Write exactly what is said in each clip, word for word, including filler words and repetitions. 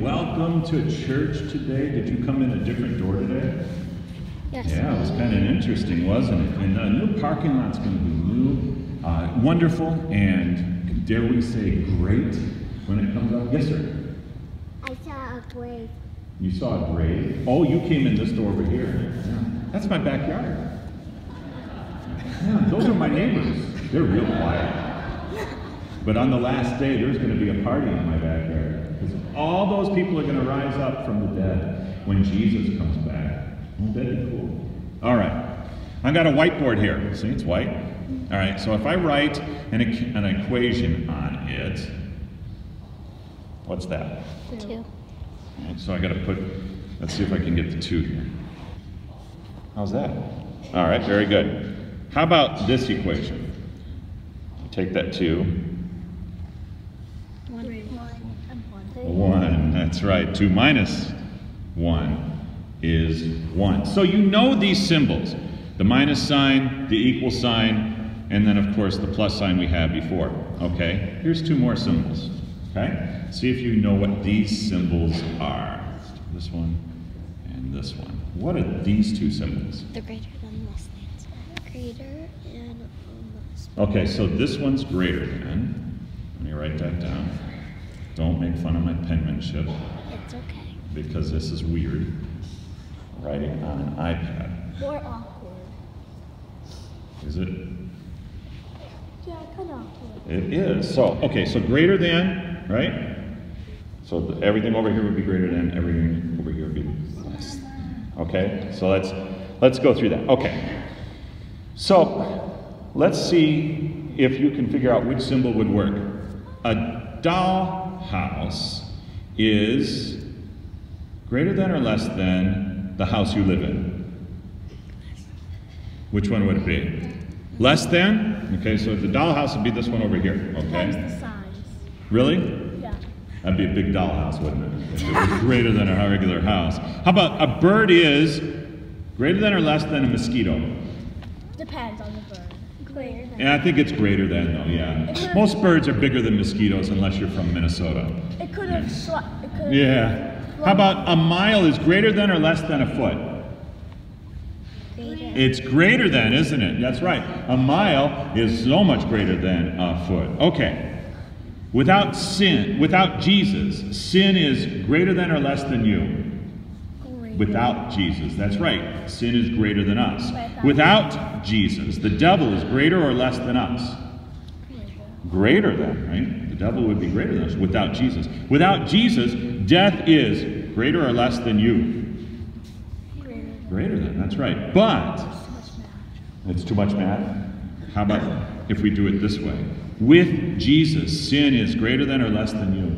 and welcome to church today. Did you come in a different door today? Yes. Yeah, it was kind of interesting, wasn't it? And the new parking lot's going to be new, uh, wonderful, and dare we say great when it comes up. Yes, sir? I saw a grave. You saw a grave? Oh, you came in this door over here. Yeah. That's my backyard. Yeah, those are my neighbors. They're real quiet. But on the last day, there's going to be a party in my backyard. Because all those people are going to rise up from the dead when Jesus comes back. Won't that be cool? All right. I've got a whiteboard here. See, it's white. All right. So if I write an, equ an equation on it, what's that? Two. All right, so I got to put, let's see if I can get the two here. How's that? All right. Very good. How about this equation? Take that two. One. One. One. That's right. Two minus one is one. So you know these symbols. The minus sign, the equal sign, and then of course the plus sign we had before. Okay? Here's two more symbols. Okay? See if you know what these symbols are. This one and this one. What are these two symbols? They're greater than less than. Greater and less. Okay, so this one's greater than. Let me write that down. Don't make fun of my penmanship. It's okay. Because this is weird. Writing on an iPad. More awkward. Is it? Yeah, kind of awkward. It is. So, okay, so greater than, right? So the, everything over here would be greater than, everything over here would be less than. Okay, so let's, let's go through that. Okay. So, let's see if you can figure out which symbol would work. A dollhouse is greater than or less than the house you live in. Which one would it be? Less than? Okay, so the dollhouse would be this one over here. Okay. Times the size. Really? Yeah. That'd be a big dollhouse, wouldn't it? If it was greater than a regular house. How about a bird is greater than or less than a mosquito? Depends on the bird. Greater than. Yeah, I think it's greater than though, yeah. Most birds are bigger than mosquitoes unless you're from Minnesota. It could have yeah. yeah. How about a mile is greater than or less than a foot? Greater. It's greater than, isn't it? That's right. A mile is so much greater than a foot. Okay. Without sin, without Jesus, sin is greater than or less than you. Without Jesus. That's right. Sin is greater than us. Without Jesus, the devil is greater or less than us? Greater than, right? The devil would be greater than us without Jesus. Without Jesus, death is greater or less than you? Greater than, that's right. But it's too much math. How about if we do it this way? With Jesus, sin is greater than or less than you?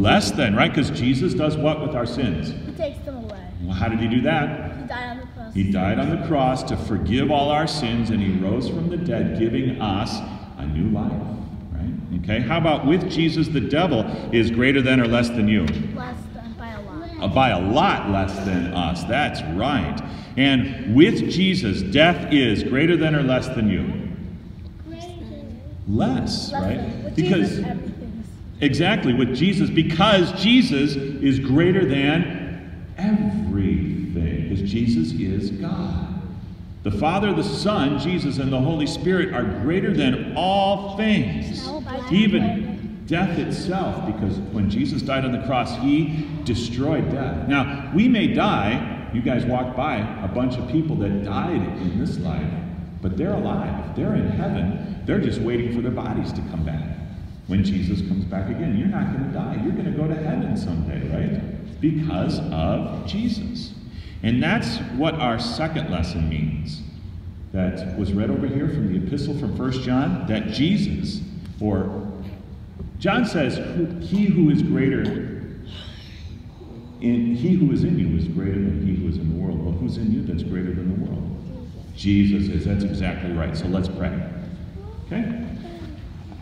Less than, right? Because Jesus does what with our sins? He takes them away. Well, how did he do that? He died on the cross. He died on the cross to forgive all our sins, and he rose from the dead, giving us a new life, right? Okay, how about with Jesus, the devil is greater than or less than you? Less than, by a lot. Uh, by a lot less than us, that's right. And with Jesus, death is greater than or less than you? Less, less, less right? Than. With because, Jesus, everything's. Exactly, with Jesus, because Jesus is greater than everything, because Jesus is God. The Father, the Son, Jesus, and the Holy Spirit are greater than all things, even death itself, because when Jesus died on the cross, he destroyed death. Now, we may die, you guys walked by a bunch of people that died in this life, but they're alive, they're in heaven, they're just waiting for their bodies to come back. When Jesus comes back again, you're not going to die, you're going to go to heaven someday, right? Because of Jesus. And that's what our second lesson means. That was read over here from the epistle from First John, that Jesus, or John says, he who is greater in he who is in you is greater than he who is in the world. Well, who's in you that's greater than the world? Jesus is. That's exactly right. So let's pray. Okay?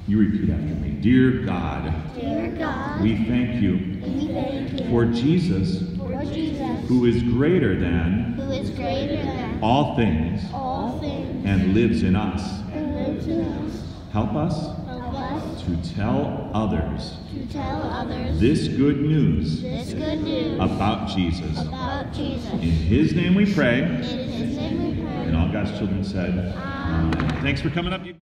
You repeat after me. Dear God, Dear God, we thank you, we thank you for Jesus, for Jesus who, is greater than who is greater than all things, all things and lives in us. And lives in us. Help us, Help us to tell others, to tell others this good news, this good news about, Jesus. about Jesus. In His name we pray. In His name we pray. And all God's children said, Amen. Thanks for coming up.